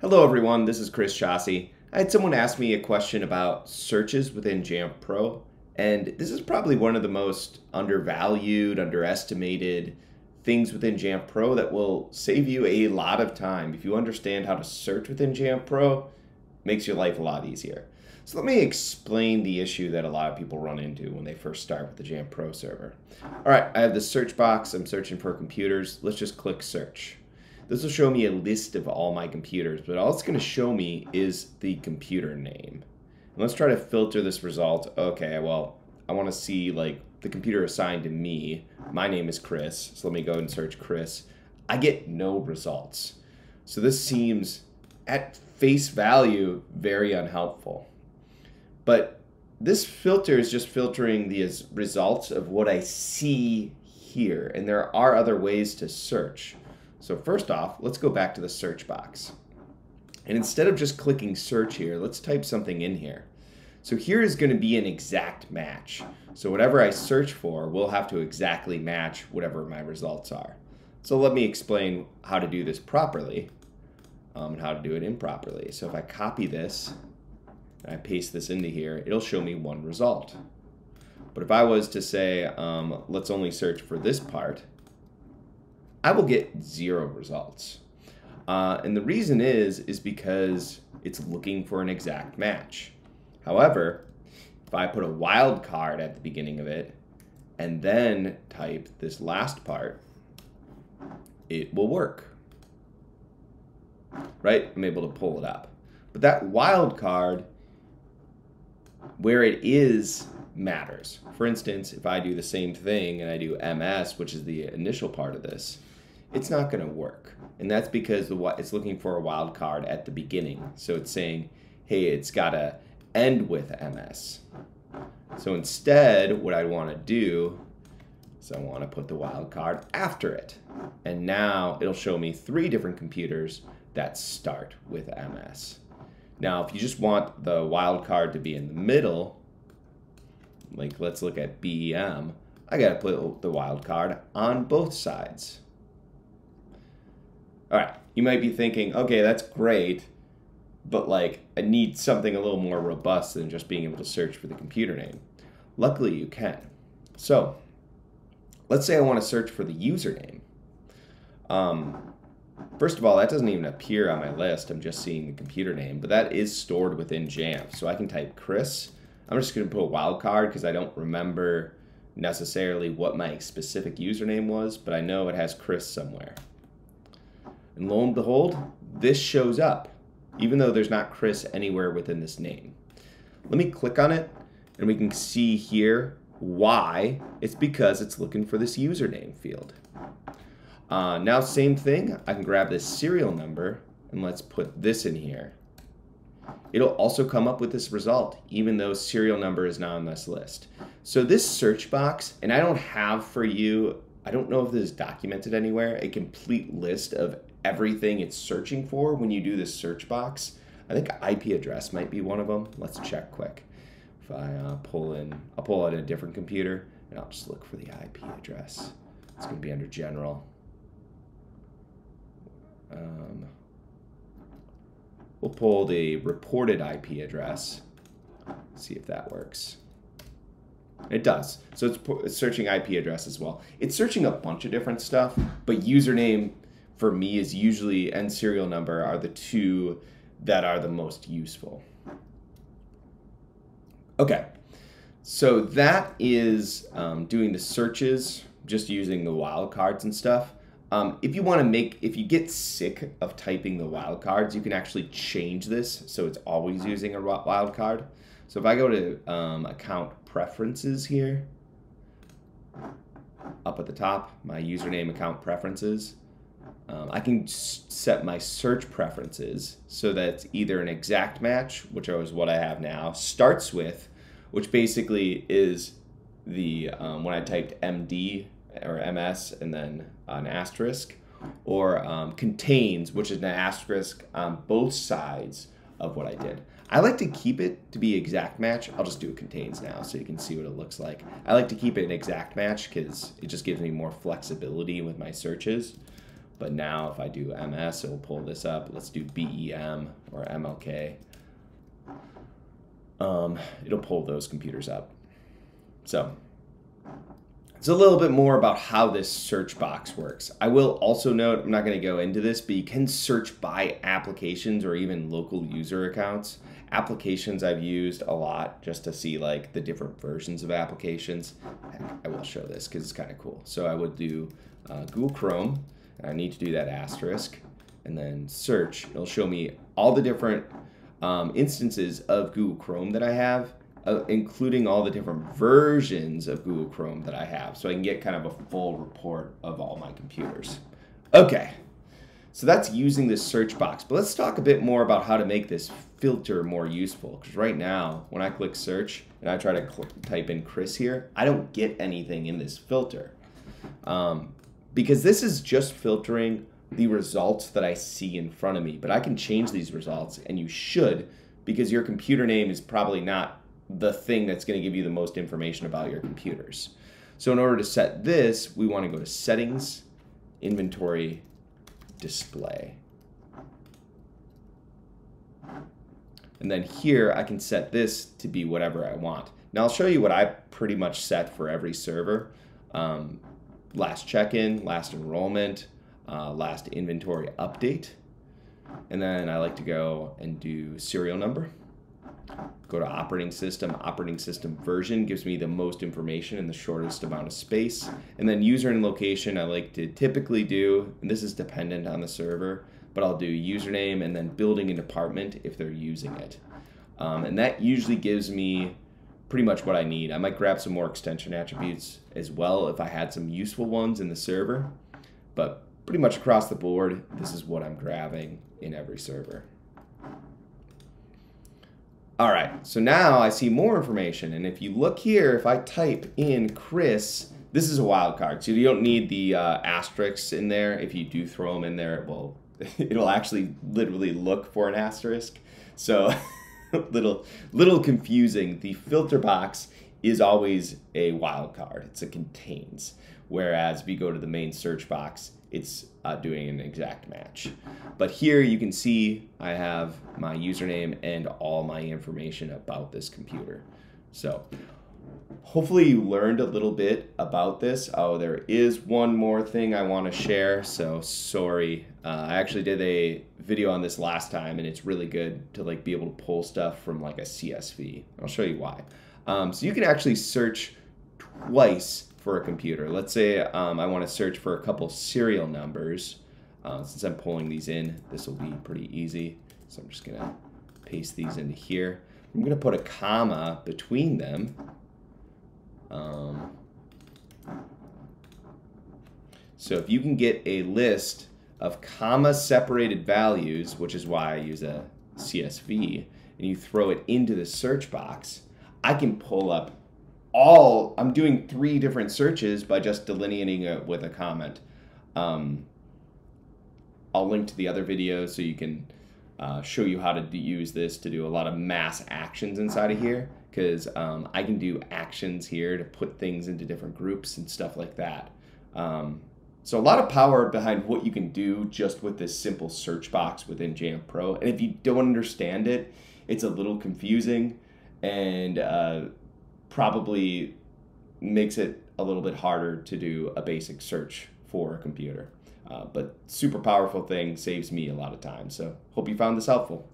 Hello everyone, this is Chris Chassie. I had someone ask me a question about searches within Jamf Pro, and this is probably one of the most undervalued, underestimated things within Jamf Pro that will save you a lot of time. If you understand how to search within Jamf Pro, it makes your life a lot easier. So let me explain the issue that a lot of people run into when they first start with the Jamf Pro server. All right, I have the search box. I'm searching for computers. Let's just click search. This will show me a list of all my computers, but all it's going to show me is the computer name. And let's try to filter this result. Okay, well, I want to see like the computer assigned to me. My name is Chris, so let me go and search Chris. I get no results. So this seems, at face value, very unhelpful. But this filter is just filtering the results of what I see here, and there are other ways to search. So first off, let's go back to the search box. And instead of just clicking search here, let's type something in here. So here is going to be an exact match. So whatever I search for will have to exactly match whatever my results are. So let me explain how to do this properly and how to do it improperly. So if I copy this and I paste this into here, it'll show me one result. But if I was to say, let's only search for this part, I will get zero results. And the reason is because it's looking for an exact match. However, if I put a wildcard at the beginning of it and then type this last part, it will work, right? I'm able to pull it up. But that wildcard, where it is, matters. For instance, if I do the same thing and I do MS, which is the initial part of this, it's not going to work. And that's because it's looking for a wildcard at the beginning. So it's saying, hey, it's got to end with MS. So instead, what I want to do is I want to put the wildcard after it. And now it'll show me three different computers that start with MS. Now, if you just want the wildcard to be in the middle, like let's look at BEM, I got to put the wildcard on both sides. All right, you might be thinking, okay, that's great, but like I need something a little more robust than just being able to search for the computer name. Luckily, you can. So let's say I want to search for the username. First of all, that doesn't even appear on my list. I'm just seeing the computer name, but that is stored within Jamf. So I can type Chris. I'm just going to put a wildcard because I don't remember necessarily what my specific username was, but I know it has Chris somewhere. And lo and behold, this shows up, even though there's not Chris anywhere within this name. Let me click on it, and we can see here why. It's because it's looking for this username field. Now, same thing, I can grab this serial number, and let's put this in here. It'll also come up with this result, even though serial number is not on this list. So this search box, and I don't have for you, I don't know if this is documented anywhere, a complete list of everything it's searching for when you do this search box. I think IP address might be one of them. Let's check quick. If I I'll pull out a different computer and I'll just look for the IP address. It's gonna be under general. We'll pull the reported IP address, see if that works. It does. So it's searching IP address as well. It's searching a bunch of different stuff, but username for me is usually, and serial number are the two that are the most useful. Okay, so that is doing the searches, just using the wildcards and stuff. If you want to if you get sick of typing the wildcards, you can actually change this so it's always using a wildcard. So if I go to account preferences here, up at the top, my username account preferences, I can set my search preferences so that it's either an exact match, which is what I have now, starts with, which basically is the when I typed MD or MS and then an asterisk, or contains, which is an asterisk on both sides of what I did. I like to keep it to be exact match. I'll just do contains now so you can see what it looks like. I like to keep it an exact match because it just gives me more flexibility with my searches. But now if I do MS, it will pull this up. Let's do BEM or MLK. It'll pull those computers up. So it's a little bit more about how this search box works. I will also note, I'm not going to go into this, but you can search by applications or even local user accounts. Applications I've used a lot just to see like the different versions of applications. I will show this because it's kind of cool. So I would do Google Chrome. I need to do that asterisk and then search. It'll show me all the different instances of Google Chrome that I have, including all the different versions of Google Chrome that I have, so I can get kind of a full report of all my computers. Okay, so that's using this search box, but let's talk a bit more about how to make this filter more useful, because right now when I click search and I try to type in Chris here, I don't get anything in this filter. Because this is just filtering the results that I see in front of me, but I can change these results, and you should, because your computer name is probably not the thing that's going to give you the most information about your computers. So in order to set this, we want to go to Settings, Inventory, Display. And then here I can set this to be whatever I want. Now I'll show you what I pretty much set for every server. Last check-in, last enrollment, last inventory update. And then I like to go and do serial number. Go to operating system. Operating system version gives me the most information in the shortest amount of space. And then user and location I like to typically do, and this is dependent on the server, but I'll do username and then building and department if they're using it. And that usually gives me pretty much what I need. I might grab some more extension attributes as well if I had some useful ones in the server, but pretty much across the board, this is what I'm grabbing in every server. All right, so now I see more information, and if you look here, if I type in Chris, this is a wildcard, so you don't need the asterisks in there. If you do throw them in there, it'll actually literally look for an asterisk. So little confusing. The filter box is always a wildcard. It's a contains. Whereas if you go to the main search box, it's doing an exact match. But here you can see I have my username and all my information about this computer. So hopefully you learned a little bit about this. Oh, there is one more thing I want to share, so sorry. I actually did a video on this last time, and it's really good to like be able to pull stuff from like a CSV. I'll show you why. So you can actually search twice for a computer. Let's say I want to search for a couple serial numbers. Since I'm pulling these in, this will be pretty easy. So I'm just gonna paste these into here. I'm gonna put a comma between them. So if you can get a list of comma separated values, which is why I use a CSV, and you throw it into the search box, I can pull up all, I'm doing 3 different searches by just delineating it with a comment. I'll link to the other video so you can show you how to use this to do a lot of mass actions inside of here, because I can do actions here to put things into different groups and stuff like that. So a lot of power behind what you can do just with this simple search box within Jamf Pro. And if you don't understand it, it's a little confusing and probably makes it a little bit harder to do a basic search for a computer. But super powerful thing, saves me a lot of time. So hope you found this helpful.